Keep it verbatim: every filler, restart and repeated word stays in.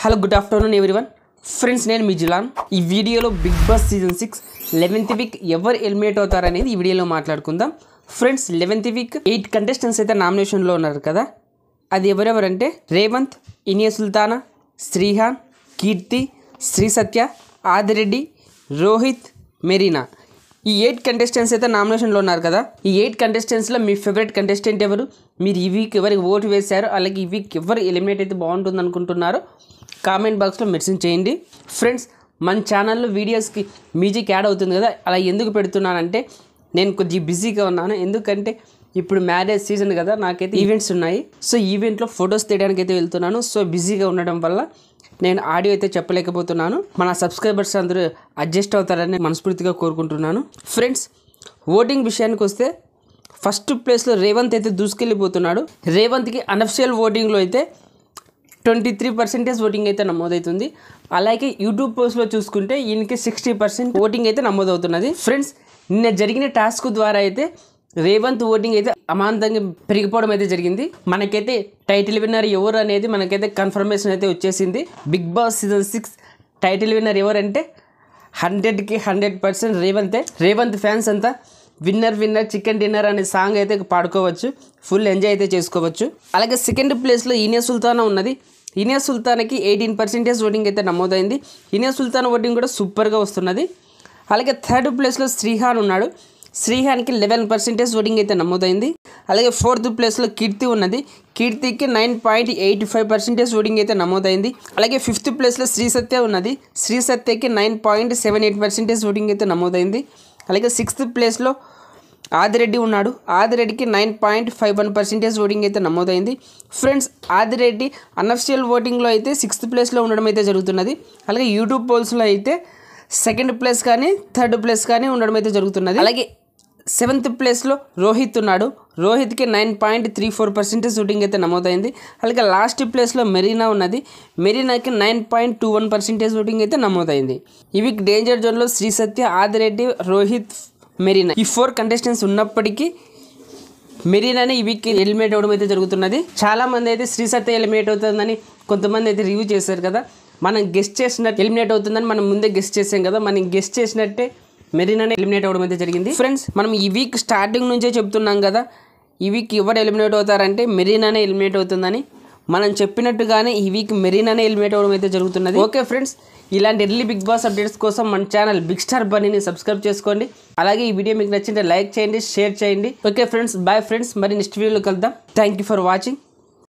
Hello good afternoon everyone friends, నేను మీ జిలాన్. ఈ వీడియోలో Bigg Boss season six eleventh week ఎవరు ఎలిమినేట్ అవుతారనేది ఈ వీడియోలో మాట్లాడుకుందాం. Friends, eleventh week eight contestants అయితే నామినేషన్లో ఉన్నారు కదా, అది ఎవరెవరంటే రేవంత్, ఇనియా సుల్తానా, శ్రీహాన్, కీర్తి, శ్రీ సత్య, ఆది రెడ్డి, రోహిత్, మెరీనా. ఈ ఎయిట్ కంటెస్టెంట్స్ అయితే నామినేషన్లో ఉన్నారు కదా, ఈ ఎయిట్ కంటెస్టెంట్స్లో మీ ఫేవరెట్ కంటెస్టెంట్ ఎవరు, మీరు ఈ వీక్ ఎవరికి ఓటు వేశారు, అలాగే ఈ వీక్ ఎవరు ఎలిమినేట్ అయితే బాగుంటుంది అనుకుంటున్నారో కామెంట్ బాక్స్లో మెన్షన్ చేయండి. ఫ్రెండ్స్, మన ఛానల్లో వీడియోస్కి మ్యూజిక్ యాడ్ అవుతుంది కదా, అలా ఎందుకు పెడుతున్నానంటే నేను కొద్దిగా బిజీగా ఉన్నాను. ఎందుకంటే ఇప్పుడు మ్యారేజ్ సీజన్ కదా, నాకైతే ఈవెంట్స్ ఉన్నాయి. సో ఈవెంట్లో ఫొటోస్ తీయడానికి అయితే వెళ్తున్నాను. సో బిజీగా ఉండడం వల్ల నేను ఆడియో అయితే చెప్పలేకపోతున్నాను. మన సబ్స్క్రైబర్స్ అందరూ అడ్జస్ట్ అవుతారని మనస్ఫూర్తిగా కోరుకుంటున్నాను. ఫ్రెండ్స్, ఓటింగ్ విషయానికి వస్తే ఫస్ట్ ప్లేస్లో రేవంత్ అయితే దూసుకెళ్ళిపోతున్నాడు. రేవంత్కి అనఫిషియల్ ఓటింగ్లో అయితే ట్వంటీ త్రీ పర్సెంటేజ్ ఓటింగ్ అయితే నమోదవుతుంది. అలాగే యూట్యూబ్ పోస్ట్లో చూసుకుంటే ఈయనకి సిక్స్టీ పర్సెంట్ ఓటింగ్ అయితే నమోదవుతున్నది. ఫ్రెండ్స్, నిన్న జరిగిన టాస్క్ ద్వారా అయితే రేవంత్ ఓటింగ్ అయితే అమాంతంగా పెరిగిపోవడం అయితే జరిగింది. మనకైతే టైటిల్ విన్నర్ ఎవరు అనేది మనకైతే కన్ఫర్మేషన్ అయితే వచ్చేసింది. Bigg Boss season six title winner ఎవరంటే హండ్రెడ్కి హండ్రెడ్ పర్సెంట్ రేవంతే. రేవంత్ ఫ్యాన్స్ అంతా విన్నర్ విన్నర్ చికెన్ డిన్నర్ అనే సాంగ్ అయితే పాడుకోవచ్చు, ఫుల్ ఎంజాయ్ అయితే చేసుకోవచ్చు. అలాగే సెకండ్ ప్లేస్లో ఇనియా సుల్తానా ఉన్నది. ఇనియా సుల్తానాకి ఎయిటీన్ పర్సెంటేజ్ ఓటింగ్ అయితే నమోదైంది. ఇనియా సుల్తానా ఓటింగ్ కూడా సూపర్గా వస్తున్నది. అలాగే థర్డ్ ప్లేస్లో శ్రీహాన్ ఉన్నాడు. శ్రీహాన్కి లెవెన్ పర్సెంటేజ్ ఓటింగ్ అయితే నమోదైంది. అలాగే ఫోర్త్ ప్లేస్లో కీర్తి ఉన్నది. కీర్తికి nine point eighty five percentage voting అయితే నమోదైంది. అలాగే ఫిఫ్త్ ప్లేస్లో శ్రీ సత్య ఉన్నది. శ్రీ సత్యకి nine point seven eight percentage voting అయితే నమోదైంది. అలాగే సిక్స్త్ ప్లేస్లో ఆదిరెడ్డి ఉన్నాడు. ఆదిరెడ్డికి nine point five one percentage voting అయితే నమోదైంది. ఫ్రెండ్స్, ఆదిరెడ్డి అన్అఫిషియల్ ఓటింగ్లో అయితే సిక్స్త్ ప్లేస్లో ఉండడం అయితే జరుగుతున్నది. అలాగే యూట్యూబ్ పోల్స్లో అయితే సెకండ్ ప్లేస్ కానీ థర్డ్ ప్లేస్ కానీ ఉండడం అయితే జరుగుతున్నది. అలాగే సెవెంత్ ప్లేస్లో రోహిత్ ఉన్నాడు. రోహిత్కి nine point three four percentage voting అయితే నమోదైంది. అలాగే లాస్ట్ ప్లేస్లో మెరీనా ఉన్నది. మెరీనాకి nine point two one percentage voting అయితే నమోదైంది. ఈ వీక్ డేంజర్ జోన్లో శ్రీ సత్య, ఆదిరెడ్డి, రోహిత్, మెరీనా ఈ ఫోర్ కంటెస్టెంట్స్ ఉన్నప్పటికీ మెరీనానే ఈ వీక్ ఎలిమినేట్ అవ్వడం అయితే జరుగుతున్నది. చాలామంది అయితే శ్రీ సత్య ఎలిమినేట్ అవుతుందని కొంతమంది అయితే రివ్యూ చేశారు కదా. మనం గెస్ట్ చేసినట్టు ఎలిమినేట్ అవుతుందని మనం ముందే గెస్ట్ చేసాం కదా, మనం గెస్ట్ చేసినట్టే మెరీనానే ఎలిమినేట్ అవ్వడం అయితే జరిగింది. ఫ్రెండ్స్, మనం ఈ వీక్ స్టార్టింగ్ నుంచే చెప్తున్నాం కదా, ఈ వీక్ ఎవరు ఎలిమినేట్ అవుతారంటే మెరీనానే ఎలిమినేట్ అవుతుందని. మనం చెప్పినట్టుగానే ఈ వీక్ మెరీనానే ఎలిమినేట్ అవ్వడం అయితే జరుగుతున్నది. ఓకే ఫ్రెండ్స్, ఇలాంటి ఎర్లీ బిగ్ బాస్ అప్డేట్స్ కోసం మన ఛానల్ బిగ్ స్టార్ బన్నీని సబ్స్క్రైబ్ చేసుకోండి. అలాగే ఈ వీడియో మీకు నచ్చింటే లైక్ చేయండి, షేర్ చేయండి. ఓకే ఫ్రెండ్స్, బాయ్ ఫ్రెండ్స్, మరి నెక్స్ట్ వీడియోలో కలుద్దాం. Thank you for watching.